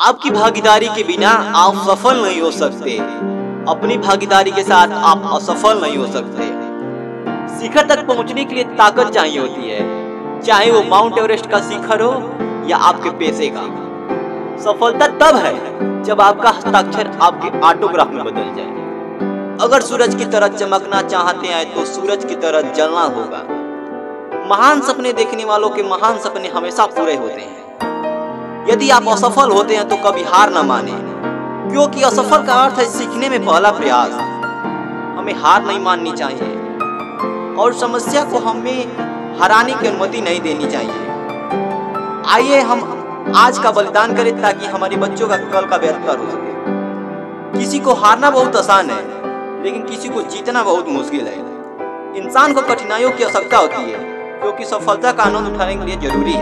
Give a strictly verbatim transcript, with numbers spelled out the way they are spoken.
आपकी भागीदारी के बिना आप सफल नहीं हो सकते। अपनी भागीदारी के साथ आप असफल नहीं हो सकते। शिखर तक पहुंचने के लिए ताकत चाहिए होती है, चाहे वो माउंट एवरेस्ट का शिखर हो या आपके पैसे का। सफलता तब है जब आपका हस्ताक्षर आपके ऑटोग्राफ में बदल जाए। अगर सूरज की तरह चमकना चाहते हैं तो सूरज की तरह जलना होगा। महान सपने देखने वालों के महान सपने हमेशा पूरे होते हैं। यदि आप असफल होते हैं तो कभी हार ना माने, क्योंकि असफल का अर्थ है सीखने में पहला प्रयास। हमें हार नहीं माननी चाहिए और समस्या को हमें हराने की अनुमति नहीं देनी चाहिए। आइए हम आज का बलिदान करें ताकि हमारे बच्चों का कल का बेहतर हो सके। किसी को हारना बहुत आसान है, लेकिन किसी को जीतना बहुत मुश्किल है। इंसान को कठिनाइयों की आवश्यकता होती है, क्योंकि सफलता का आनंद उठाने के लिए जरूरी है।